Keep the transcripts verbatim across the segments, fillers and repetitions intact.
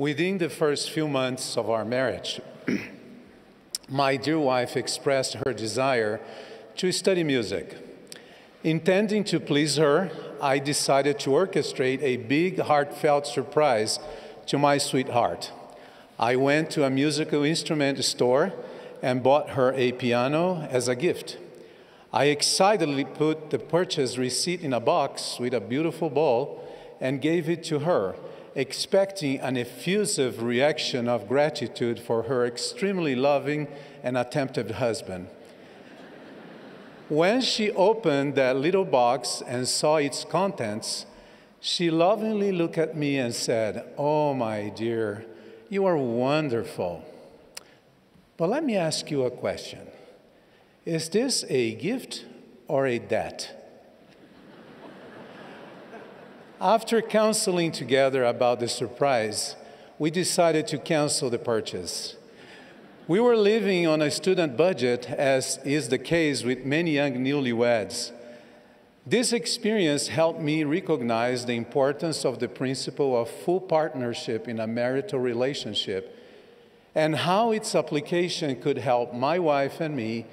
Within the first few months of our marriage, my dear wife expressed her desire to study music. Intending to please her, I decided to orchestrate a big, heartfelt surprise to my sweetheart. I went to a musical instrument store and bought her a piano as a gift. I excitedly put the purchase receipt in a box with a beautiful bow and gave it to her, expecting an effusive reaction of gratitude for her extremely loving and attentive husband. When she opened that little box and saw its contents, she lovingly looked at me and said, "Oh, my dear, you are wonderful. But let me ask you a question. Is this a gift or a debt?" After counseling together about the surprise, we decided to cancel the purchase. We were living on a student budget, as is the case with many young newlyweds. This experience helped me recognize the importance of the principle of full partnership in a marital relationship and how its application could help my wife and me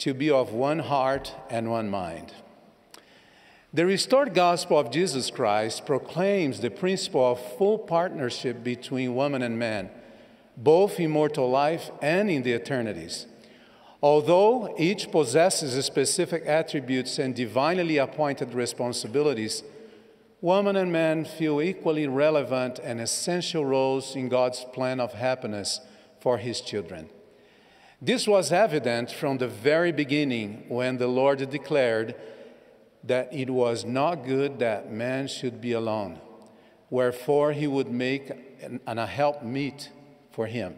to be of one heart and one mind. The restored gospel of Jesus Christ proclaims the principle of full partnership between woman and man, both in mortal life and in the eternities. Although each possesses specific attributes and divinely appointed responsibilities, woman and man fill equally relevant and essential roles in God's plan of happiness for His children. This was evident from the very beginning when the Lord declared that it was not good that man should be alone, wherefore He would make an, an, a helpmeet for him.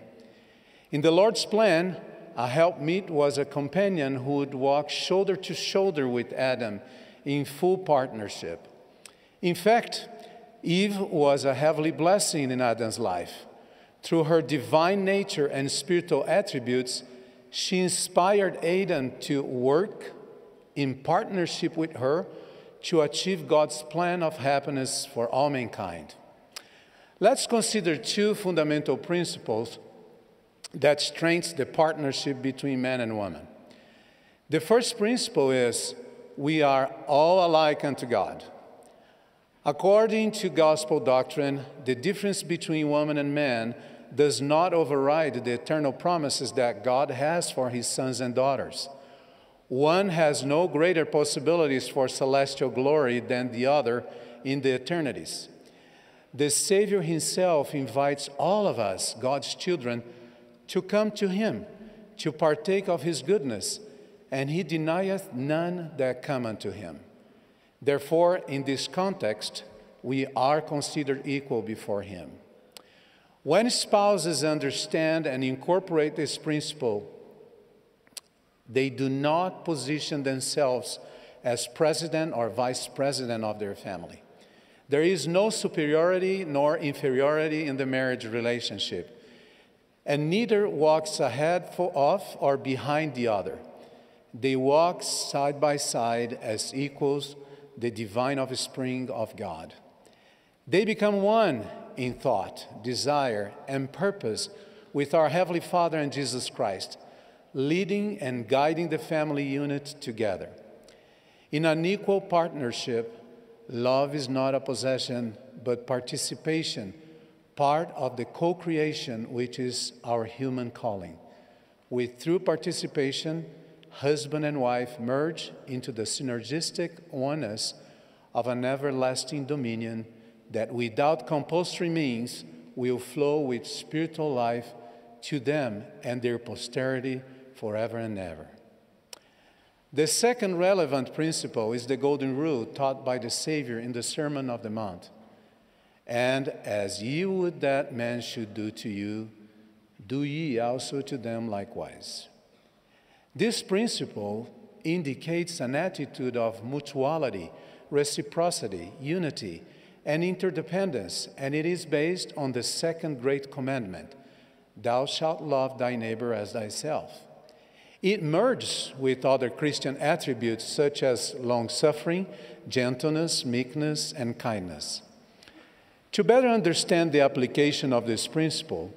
In the Lord's plan, a helpmeet was a companion who would walk shoulder to shoulder with Adam in full partnership. In fact, Eve was a heavenly blessing in Adam's life. Through her divine nature and spiritual attributes, she inspired Adam to work in partnership with her to achieve God's plan of happiness for all mankind. Let's consider two fundamental principles that strengthen the partnership between man and woman. The first principle is, we are all alike unto God. According to gospel doctrine, the difference between woman and man does not override the eternal promises that God has for His sons and daughters. One has no greater possibilities for celestial glory than the other in the eternities. The Savior Himself invites all of us, God's children, to come to Him, to partake of His goodness, and He denieth none that come unto Him. Therefore, in this context, we are considered equal before Him. When spouses understand and incorporate this principle, they do not position themselves as president or vice president of their family. There is no superiority nor inferiority in the marriage relationship, and neither walks ahead of or behind the other. They walk side by side as equals, the divine offspring of God. They become one in thought, desire, and purpose with our Heavenly Father and Jesus Christ, leading and guiding the family unit together. In an equal partnership, love is not a possession, but participation, part of the co-creation which is our human calling. With true participation, husband and wife merge into the synergistic oneness of an everlasting dominion that without compulsory means will flow with spiritual life to them and their posterity forever and ever. The second relevant principle is the golden rule taught by the Savior in the Sermon on the Mount. "And as ye would that men should do to you, do ye also to them likewise." This principle indicates an attitude of mutuality, reciprocity, unity, and interdependence, and it is based on the second great commandment, "Thou shalt love thy neighbor as thyself." It merges with other Christian attributes such as long-suffering, gentleness, meekness, and kindness. To better understand the application of this principle,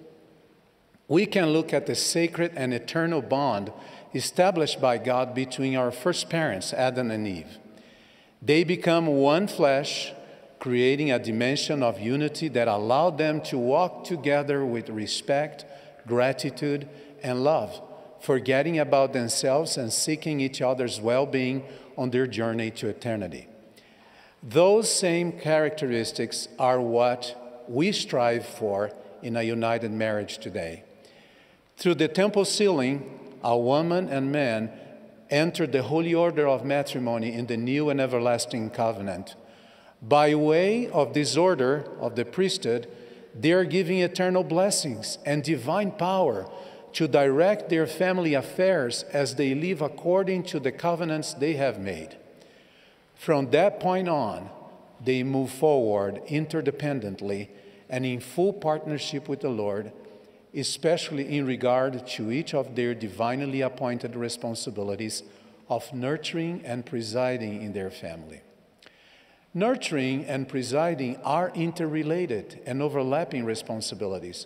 we can look at the sacred and eternal bond established by God between our first parents, Adam and Eve. They become one flesh, creating a dimension of unity that allowed them to walk together with respect, gratitude, and love, forgetting about themselves and seeking each other's well-being on their journey to eternity. Those same characteristics are what we strive for in a united marriage today. Through the temple sealing, a woman and man entered the holy order of matrimony in the new and everlasting covenant. By way of this order of the priesthood, they are giving eternal blessings and divine power to direct their family affairs as they live according to the covenants they have made. From that point on, they move forward interdependently and in full partnership with the Lord, especially in regard to each of their divinely appointed responsibilities of nurturing and presiding in their family. Nurturing and presiding are interrelated and overlapping responsibilities,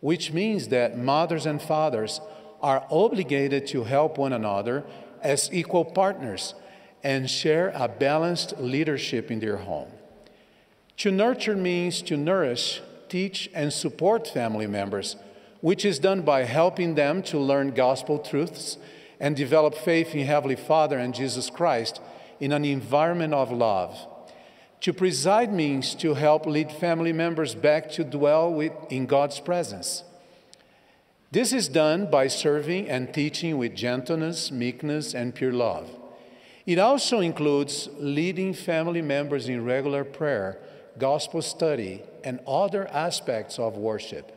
which means that mothers and fathers are obligated to help one another as equal partners and share a balanced leadership in their home. To nurture means to nourish, teach, and support family members, which is done by helping them to learn gospel truths and develop faith in Heavenly Father and Jesus Christ in an environment of love. To preside means to help lead family members back to dwell with, in God's presence. This is done by serving and teaching with gentleness, meekness, and pure love. It also includes leading family members in regular prayer, gospel study, and other aspects of worship.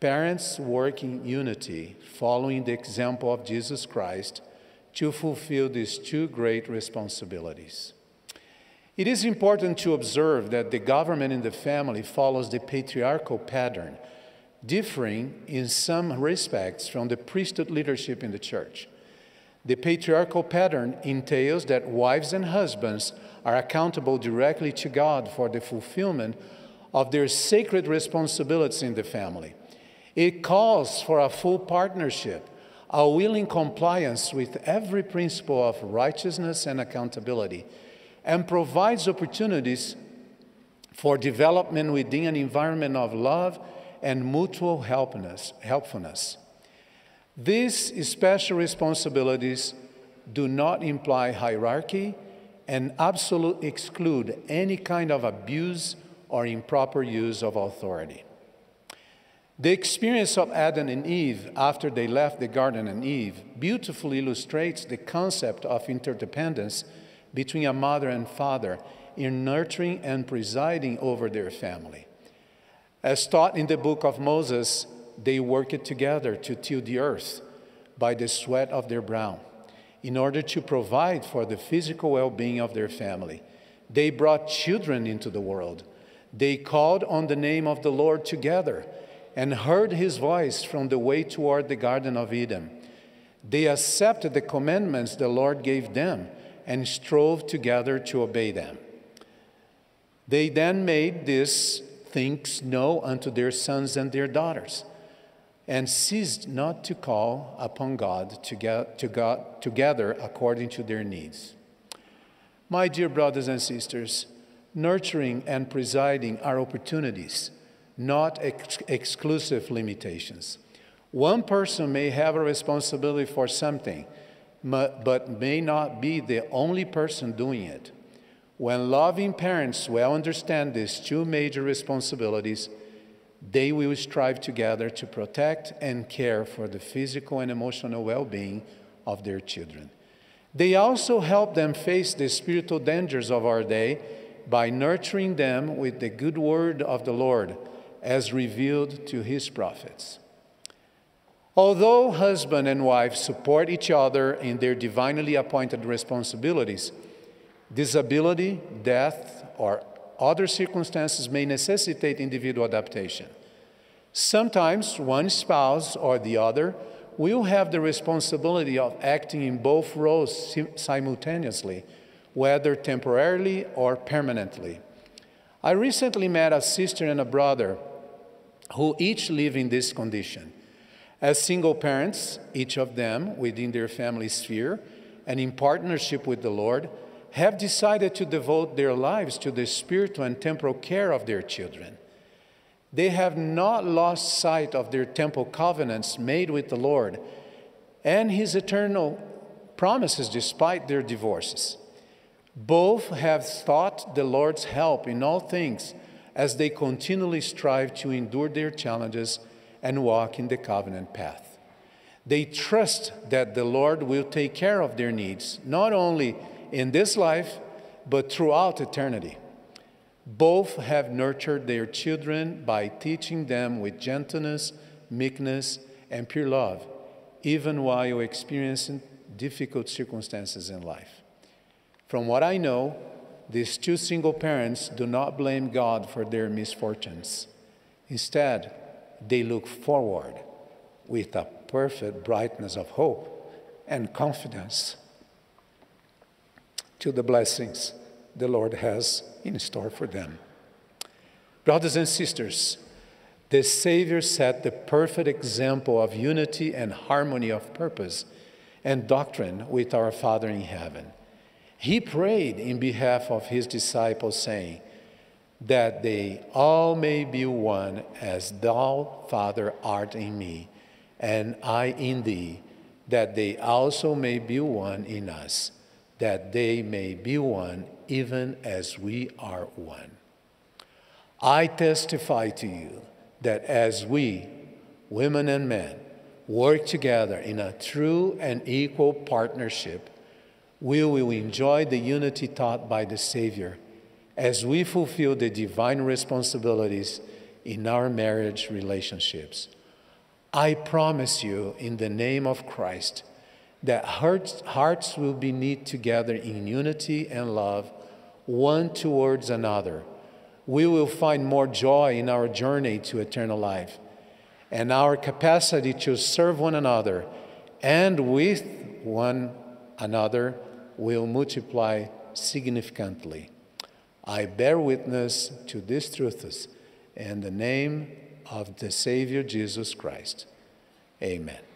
Parents work in unity, following the example of Jesus Christ, to fulfill these two great responsibilities. It is important to observe that the government in the family follows the patriarchal pattern, differing in some respects from the priesthood leadership in the church. The patriarchal pattern entails that wives and husbands are accountable directly to God for the fulfillment of their sacred responsibilities in the family. It calls for a full partnership, a willing compliance with every principle of righteousness and accountability, and provides opportunities for development within an environment of love and mutual helpfulness. These special responsibilities do not imply hierarchy and absolutely exclude any kind of abuse or improper use of authority. The experience of Adam and Eve after they left the Garden of Eden beautifully illustrates the concept of interdependence between a mother and father in nurturing and presiding over their family. As taught in the book of Moses, they worked together to till the earth by the sweat of their brow in order to provide for the physical well-being of their family. They brought children into the world. They called on the name of the Lord together and heard his voice from the way toward the Garden of Eden. They accepted the commandments the Lord gave them and strove together to obey them. They then made these things known unto their sons and their daughters, and ceased not to call upon God together according to their needs. My dear brothers and sisters, nurturing and presiding are opportunities, not ex exclusive limitations. One person may have a responsibility for something, but may not be the only person doing it. When loving parents well understand these two major responsibilities, they will strive together to protect and care for the physical and emotional well-being of their children. They also help them face the spiritual dangers of our day by nurturing them with the good word of the Lord as revealed to his prophets. Although husband and wife support each other in their divinely appointed responsibilities, disability, death, or other circumstances may necessitate individual adaptation. Sometimes one spouse or the other will have the responsibility of acting in both roles simultaneously, whether temporarily or permanently. I recently met a sister and a brother who each live in this condition. As single parents, each of them within their family sphere and in partnership with the Lord, have decided to devote their lives to the spiritual and temporal care of their children. They have not lost sight of their temporal covenants made with the Lord and His eternal promises despite their divorces. Both have sought the Lord's help in all things as they continually strive to endure their challenges and walk in the covenant path. They trust that the Lord will take care of their needs, not only in this life, but throughout eternity. Both have nurtured their children by teaching them with gentleness, meekness, and pure love, even while experiencing difficult circumstances in life. From what I know, these two single parents do not blame God for their misfortunes. Instead, they look forward with a perfect brightness of hope and confidence to the blessings the Lord has in store for them. Brothers and sisters, the Savior set the perfect example of unity and harmony of purpose and doctrine with our Father in heaven. He prayed in behalf of His disciples, saying, "That they all may be one as thou, Father, art in me, and I in thee, that they also may be one in us, that they may be one even as we are one." I testify to you that as we, women and men, work together in a true and equal partnership, we will enjoy the unity taught by the Savior as we fulfill the divine responsibilities in our marriage relationships. I promise you in the name of Christ that hearts, hearts will be knit together in unity and love, one towards another. We will find more joy in our journey to eternal life, and our capacity to serve one another and with one another will multiply significantly. I bear witness to these truths in the name of the Savior Jesus Christ. Amen.